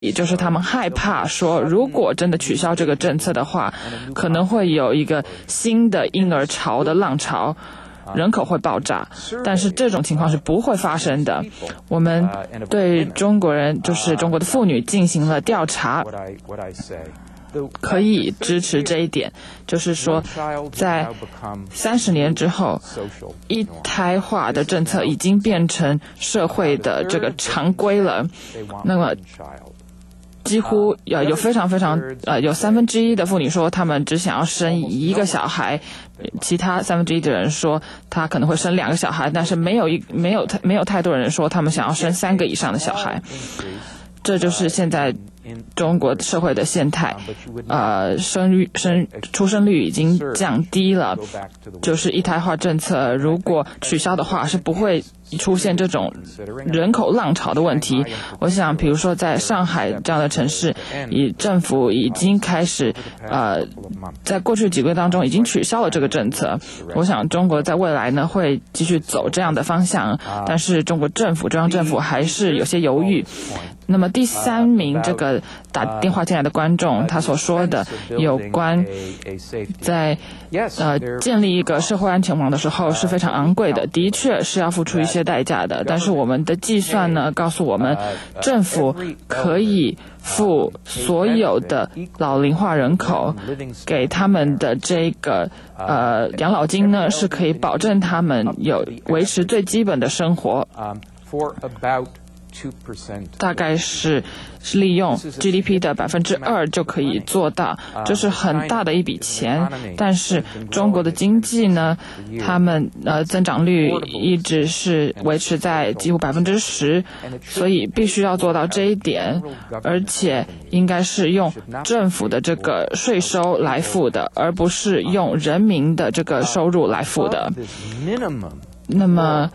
也就是他们害怕说，如果真的取消这个政策的话，可能会有一个新的婴儿潮的浪潮，人口会爆炸。但是这种情况是不会发生的。我们对中国人，就是中国的妇女进行了调查，可以支持这一点，就是说，在30年之后，一胎化的政策已经变成社会的这个常规了。那么，几乎有非常有1/3的妇女说她们只想要生一个小孩，其他1/3的人说她可能会生两个小孩，但是没有太多人说他们想要生3个以上的小孩。这就是现在中国社会的现态，出生率已经降低了。就是一胎化政策如果取消的话，是不会出现这种人口浪潮的问题。我想，比如说在上海这样的城市，政府已经开始，在过去几个月当中已经取消了这个政策。我想，中国在未来呢会继续走这样的方向，但是中央政府还是有些犹豫。那么第3名这个打电话进来的观众，他所说的有关在建立一个社会安全网的时候是非常昂贵的，的确是要付出一些代价的。但是我们的计算呢告诉我们，政府可以付所有的老龄化人口给他们的这个养老金呢，是可以保证他们有维持最基本的生活。大概是利用 GDP 的2%就可以做到，这是很大的一笔钱。但是中国的经济呢，他们增长率一直是维持在几乎10%，所以必须要做到这一点，而且应该是用政府的这个税收来付的，而不是用人民的这个收入来付的。那么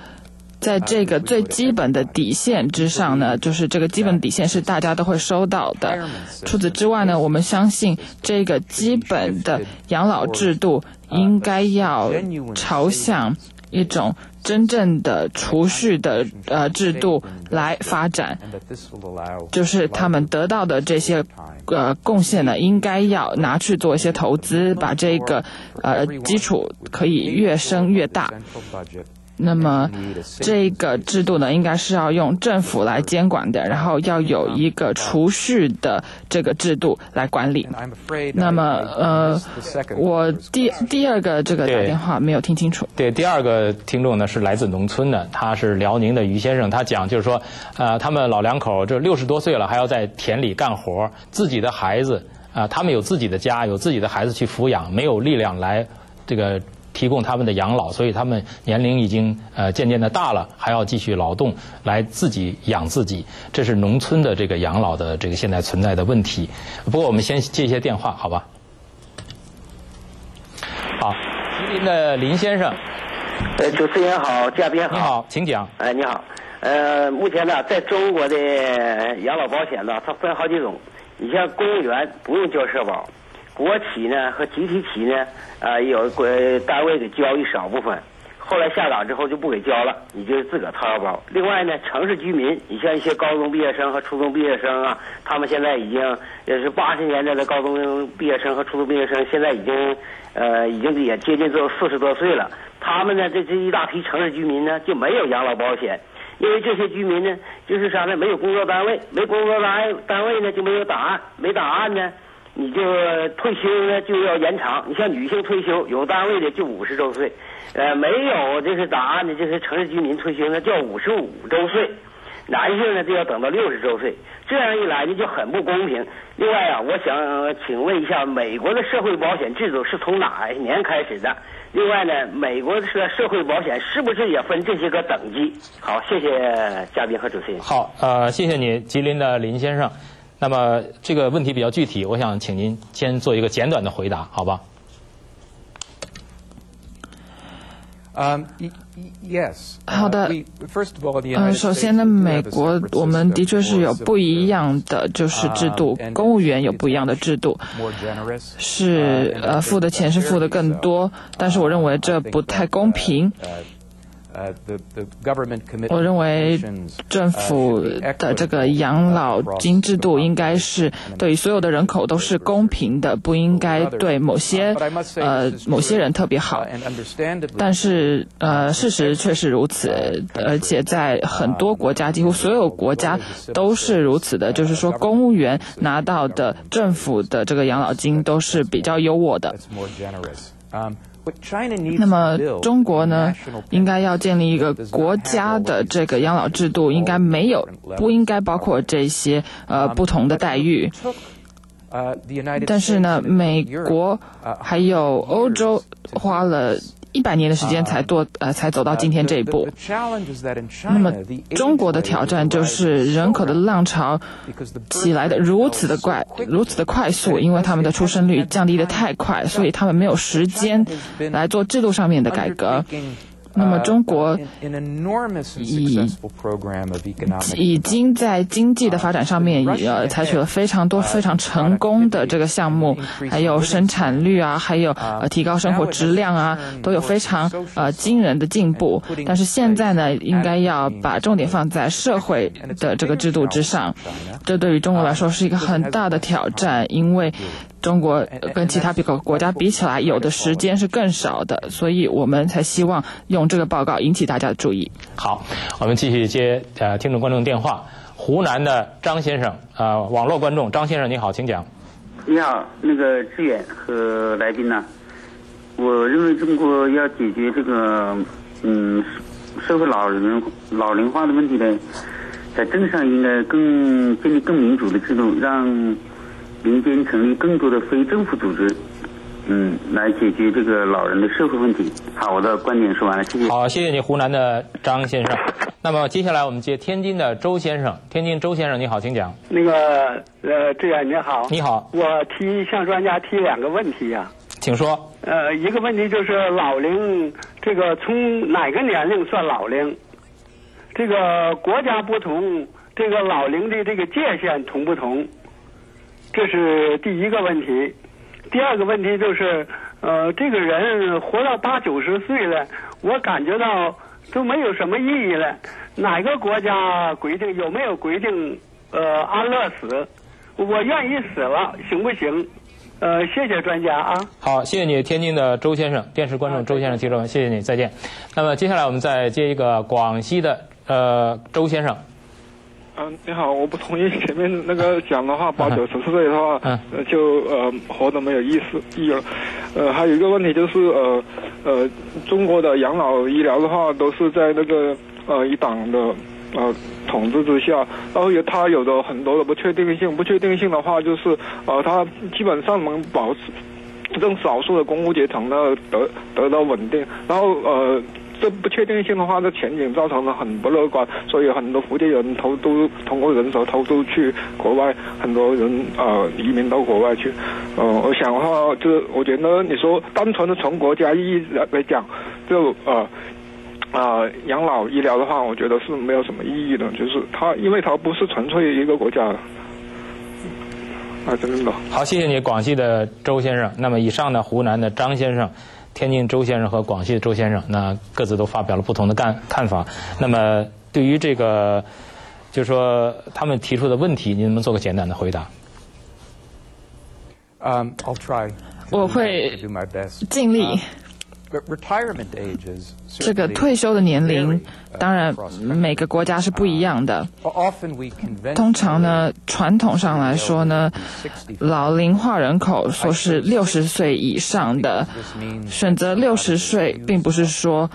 在这个最基本的底线之上呢，就是这个基本底线是大家都会收到的。除此之外呢，我们相信这个基本的养老制度应该要朝向一种真正的储蓄的制度来发展，就是他们得到的这些贡献呢，应该要拿去做一些投资，把这个基础可以越升越大。那么这个制度呢，应该是要用政府来监管的，然后要有一个储蓄的这个制度来管理。那么我第二个这个打电话没有听清楚。对，第二个听众呢是来自农村的，他是辽宁的于先生，他讲就是说，他们老两口这60多岁了，还要在田里干活，自己的孩子他们有自己的家，有自己的孩子去抚养，没有力量来这个提供他们的养老，所以他们年龄已经渐渐的大了，还要继续劳动来自己养自己。这是农村的这个养老的这个现在存在的问题。不过我们先接一些电话，好吧？好，吉林的林先生。主持人好，嘉宾好。你好，请讲。哎，你好。目前呢，在中国的养老保险呢，它分好几种。你像公务员不用交社保。国企呢和集体企呢，有单位给交一少部分，后来下岗之后就不给交了，你就自个掏腰包。另外呢，城市居民，你像一些高中毕业生和初中毕业生啊，他们现在已经也是80年代的高中毕业生和初中毕业生，现在已经也接近40多岁了。他们呢，这一大批城市居民呢就没有养老保险。因为这些居民呢，就是啥呢，没有工作单位，没工作单位呢就没有档案，没档案呢，你就退休呢就要延长。你像女性退休有单位的就50周岁，没有这是档案的这些城市居民退休呢叫55周岁，男性呢就要等到60周岁，这样一来呢就很不公平。另外啊，我想请问一下，美国的社会保险制度是从哪一年开始的？另外呢，美国的社会保险是不是也分这些个等级？好，谢谢嘉宾和主持人。好，谢谢你，吉林的林先生。那么这个问题比较具体，我想请您先做一个简短的回答，好吧？好的。首先呢，美国我们的确是有不一样的就是制度，公务员有不一样的制度，是付的钱是付的更多，但是我认为这不太公平。我认为政府的这个养老金制度应该是对所有的人口都是公平的，不应该对某些人特别好。但是事实却是如此，而且在很多国家，几乎所有国家都是如此的，就是说公务员拿到的政府的这个养老金都是比较优渥的。那么中国呢，应该要建立一个国家的这个养老制度，应该没有，不应该包括这些不同的待遇。但是呢，美国还有欧洲花了100年的时间才走到今天这一步。那么中国的挑战就是人口的浪潮起来的如此的快速，因为他们的出生率降低的太快，所以他们没有时间来做制度上面的改革。那么中国已经在经济的发展上面采取了非常多非常成功的这个项目，还有生产率啊，还有提高生活质量啊，都有非常惊人的进步。但是现在呢，应该要把重点放在社会的这个制度之上，这对于中国来说是一个很大的挑战，因为中国跟其他国家比起来，有的时间是更少的，所以我们才希望用这个报告引起大家的注意。好，我们继续接听众观众电话。湖南的张先生，网络观众张先生，你好，请讲。你好，那个志远和来宾呢，我认为中国要解决这个社会老龄化的问题呢，在政治上应该建立更民主的制度，让民间成立更多的非政府组织，来解决这个老人的社会问题。好，我的观点说完了，谢谢。好，谢谢你，湖南的张先生。那么接下来我们接天津的周先生，天津周先生，你好，请讲。那个志远你好。你好。我向专家提两个问题呀。请说。一个问题就是老龄，这个从哪个年龄算老龄？这个国家不同，这个老龄的这个界限同不同？这是第一个问题。第二个问题就是这个人活到80-90岁了，我感觉到都没有什么意义了。哪个国家规定，有没有规定安乐死？我愿意死了行不行？谢谢专家啊。好，谢谢你，天津的周先生，电视观众周先生提出问题，谢谢你，再见。那么接下来我们再接一个广西的周先生。你好，我不同意前面那个讲的话，80-90岁的话，就活得没有意义了。还有一个问题就是中国的养老医疗的话，都是在那个一党的统治之下，然后它有的很多的不确定性，不确定性的话就是它基本上能保持更少数的公务阶层的得到稳定，然后这不确定性的话，这前景造成了很不乐观，所以很多福建人通过人手偷渡去国外，很多人移民到国外去。我想的话，就是我觉得你说单纯的从国家意义来讲，就养老医疗的话，我觉得是没有什么意义的，就是它因为它不是纯粹一个国家的。真的。好，谢谢你，广西的周先生。那么以上呢，湖南的张先生。天津周先生和广西周先生，那各自都发表了不同的看法。那么对于这个，就是说他们提出的问题，您能做个简单的回答？I'll try. 我会尽力。这个退休的年龄，当然每个国家是不一样的。通常呢，传统上来说呢，老龄化人口说是60岁以上的，选择60岁并不是说